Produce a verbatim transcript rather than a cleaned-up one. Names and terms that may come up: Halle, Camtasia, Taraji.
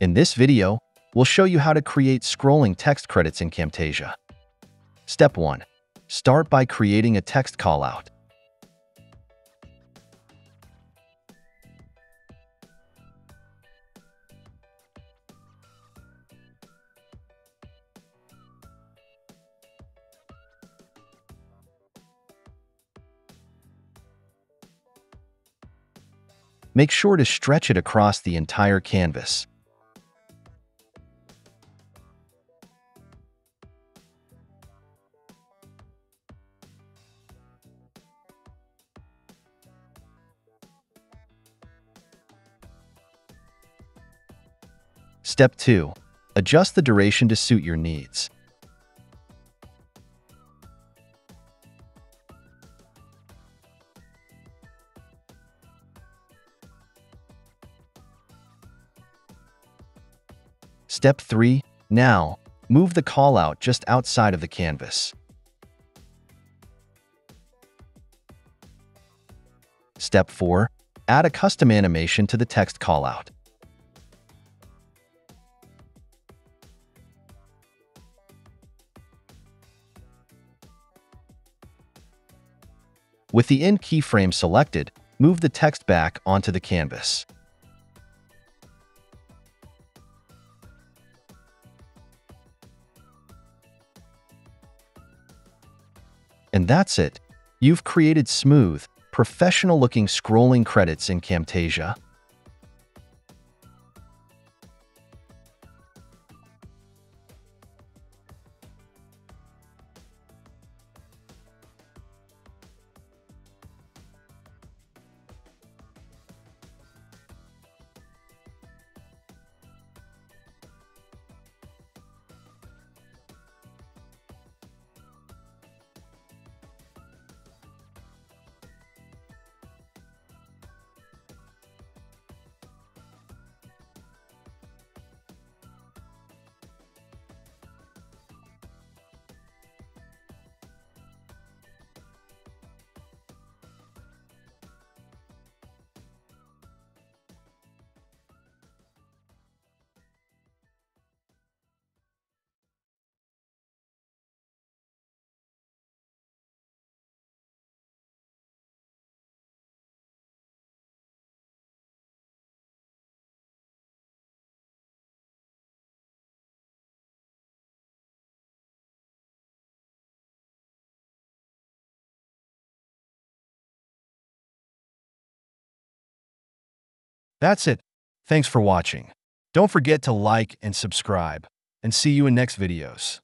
In this video, we'll show you how to create scrolling text credits in Camtasia. Step one. Start by creating a text callout. Make sure to stretch it across the entire canvas. Step two. Adjust the duration to suit your needs. Step three. Now, move the callout just outside of the canvas. Step four. Add a custom animation to the text callout. With the end keyframe selected, move the text back onto the canvas. And that's it. You've created smooth, professional-looking scrolling credits in Camtasia. That's it. Thanks for watching. Don't forget to like and subscribe, and see you in next videos.